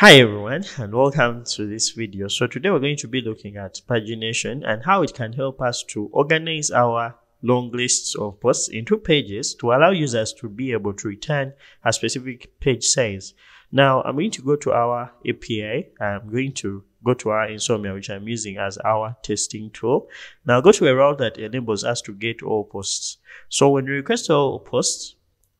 Hi everyone, and welcome to this video. So today we're going to be looking at pagination and how it can help us to organize our long lists of posts into pages to allow users to be able to return a specific page size. Now I'm going to go to our API. I'm going to go to our Insomnia, which I'm using as our testing tool. Now go to a route that enables us to get all posts. So when we request all posts,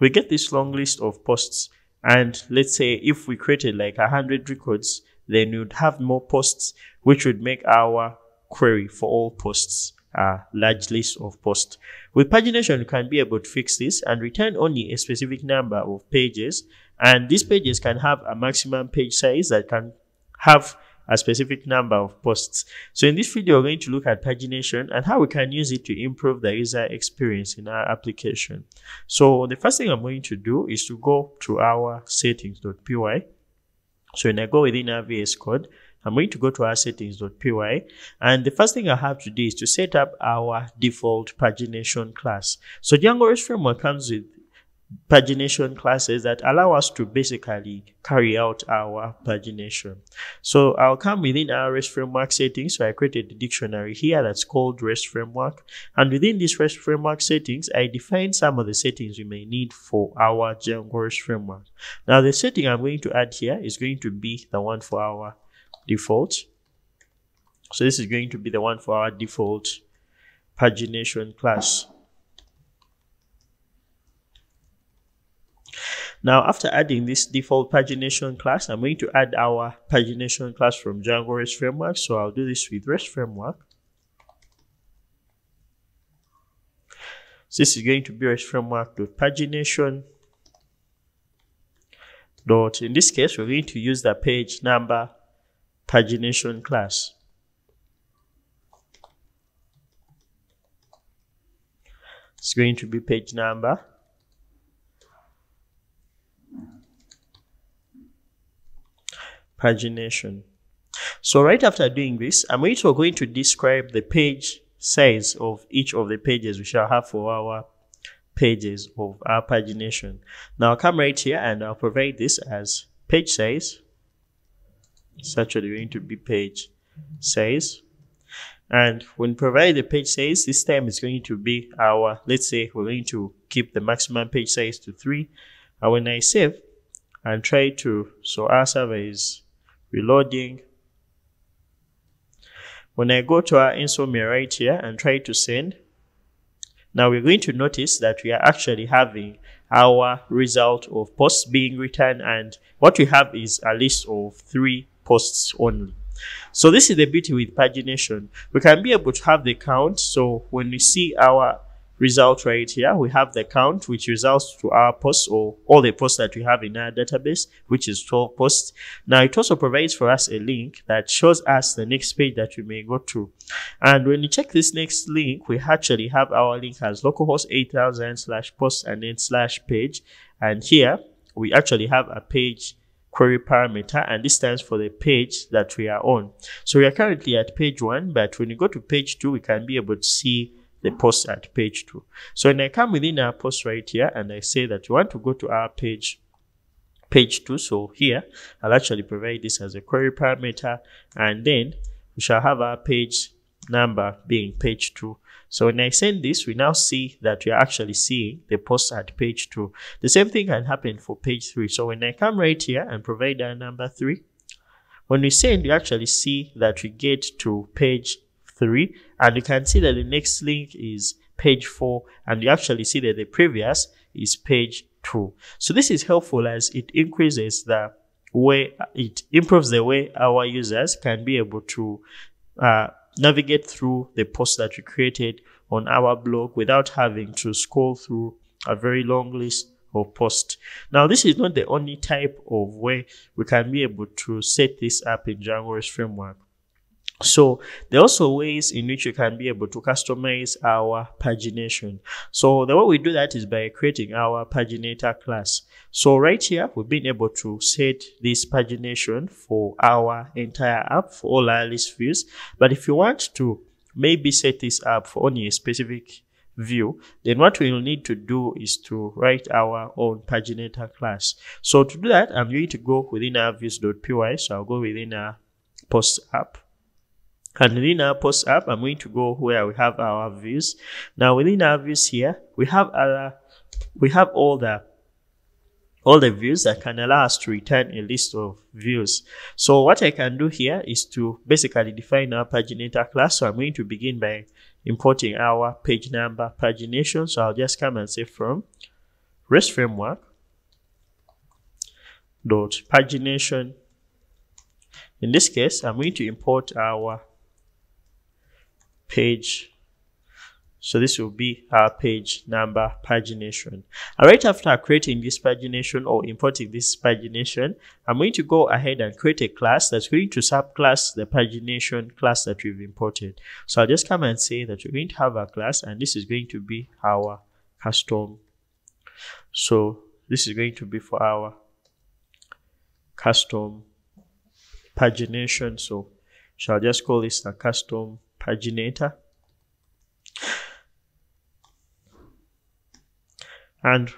we get this long list of posts. And let's say if we created like 100 records, then we would have more posts, which would make our query for all posts a large list of posts. With pagination, you can be able to fix this and return only a specific number of pages. And these pages can have a maximum page size that can have a specific number of posts. So in this video, we're going to look at pagination and how we can use it to improve the user experience in our application. So the first thing I'm going to do is to go to our settings.py. So when I go within our VS code, I'm going to go to our settings.py, and the first thing I have to do is to set up our default pagination class. So Django REST Framework comes with pagination classes that allow us to basically carry out our pagination. So I'll come within our REST Framework settings. So I created the dictionary here that's called REST Framework. And within this REST Framework settings, I define some of the settings we may need for our Django REST Framework. Now the setting I'm going to add here is going to be the one for our default. So this is going to be the one for our default pagination class. Now, after adding this default pagination class, I'm going to add our pagination class from Django REST Framework. So I'll do this with REST Framework. So this is going to be REST Framework.pagination. In this case, we're going to use the page number pagination class. It's going to be page number. Pagination. So right after doing this, I'm also going to describe the page size of each of the pages we shall have for our pages of our pagination. Now I'll come right here and I'll provide this as page size. It's actually going to be page size. And when provide the page size, this time it's going to be our, let's say we're going to keep the maximum page size to 3. And when I save and try to, so our server is reloading. When I go to our Insomnia right here and try to send, now we're going to notice that we are actually having our result of posts being returned, and what we have is a list of 3 posts only. So this is the beauty with pagination. We can be able to have the count. So when we see our result right here, we have the count, which results to our posts, or all the posts that we have in our database, which is 12 posts. Now it also provides for us a link that shows us the next page that we may go to. And when you check this next link, we actually have our link as localhost 8000/posts and then /page. And here we actually have a page query parameter, and this stands for the page that we are on. So we are currently at page 1, but when you go to page 2, we can be able to see the post at page 2. So when I come within our post right here and I say that you want to go to our page 2. So here I'll actually provide this as a query parameter, and then we shall have our page number being page 2. So when I send this, we now see that we are actually seeing the post at page 2. The same thing can happen for page 3. So when I come right here and provide our number 3, when we send, we actually see that we get to page 3, and you can see that the next link is page 4, and you actually see that the previous is page 2. So this is helpful as it increases the way, it improves the way our users can be able to navigate through the posts that we created on our blog without having to scroll through a very long list of posts. Now this is not the only type of way we can be able to set this up in Django REST Framework. So there are also ways in which you can be able to customize our pagination. So the way we do that is by creating our paginator class. So right here, we've been able to set this pagination for our entire app, for all our list views. But if you want to maybe set this up for only a specific view, then what we will need to do is to write our own paginator class. So to do that, I'm going to go within our views.py. So I'll go within our post app, and within our post app, I'm going to go where we have our views. Now within our views here, we have all the views that can allow us to return a list of views. So what I can do here is to basically define our paginator class. So I'm going to begin by importing our page number pagination. So I'll just come and say from REST framework dot pagination. In this case, I'm going to import our page. So this will be our page number pagination. And right after creating this pagination or importing this pagination, I'm going to go ahead and create a class that's going to subclass the pagination class that we've imported. So I'll just come and say that we're going to have a class, and this is going to be our custom. So this is going to be for our custom pagination. So I'll just call this a custom paginator. And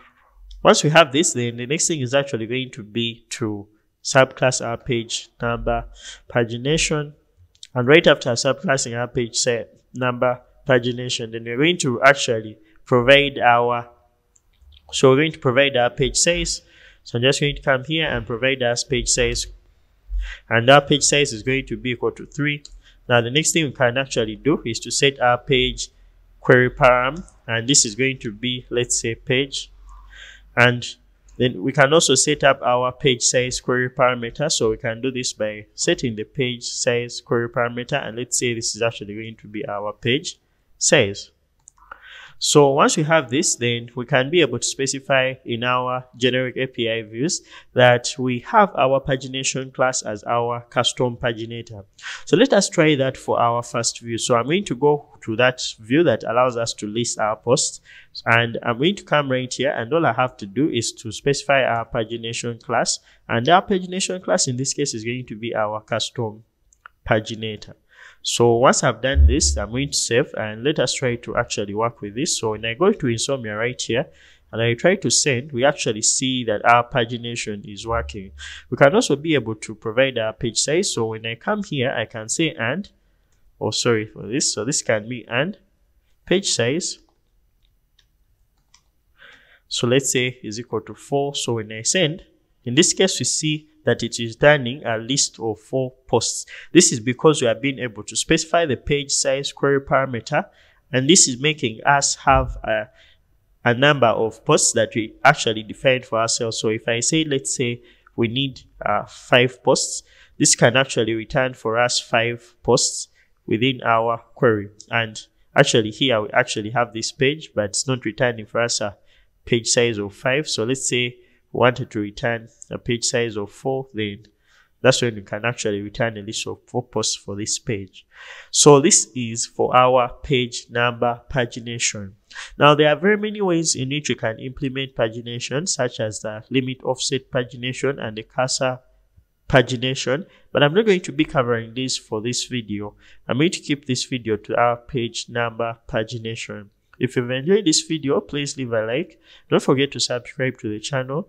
once we have this, then the next thing is actually going to be to subclass our page number pagination. And right after subclassing our page number pagination, then we're going to actually provide our, so we're going to provide our page size. So I'm just going to come here and provide us page size. And our page size is going to be equal to 3. Now the next thing we can actually do is to set our page query param, and this is going to be, let's say, page. And then we can also set up our page size query parameter. So we can do this by setting the page size query parameter, and let's say this is actually going to be our page size. So once we have this, then we can be able to specify in our generic API views that we have our pagination class as our custom paginator. So let us try that for our first view. So I'm going to go to that view that allows us to list our posts, and I'm going to come right here, and all I have to do is to specify our pagination class, and our pagination class in this case is going to be our custom paginator. So once I've done this, I'm going to save, and let us try to actually work with this. So when I go to Insomnia right here and I try to send, we actually see that our pagination is working. We can also be able to provide our page size. So when I come here, I can say and, oh, sorry for this. So this can be and page size. So let's say is equal to 4. So when I send, in this case, we see that it is returning a list of 4 posts. This is because we have been able to specify the page size query parameter, and this is making us have a number of posts that we actually defined for ourselves. So if I say, let's say we need 5 posts, this can actually return for us 5 posts within our query. And actually here we actually have this page, but it's not returning for us a page size of 5. So let's say wanted to return a page size of 4, then that's when you can actually return a list of 4 posts for this page. So this is for our page number pagination. Now there are very many ways in which you can implement pagination, such as the limit offset pagination and the cursor pagination, but I'm not going to be covering this for this video. I'm going to keep this video to our page number pagination. If you've enjoyed this video, please leave a like. Don't forget to subscribe to the channel.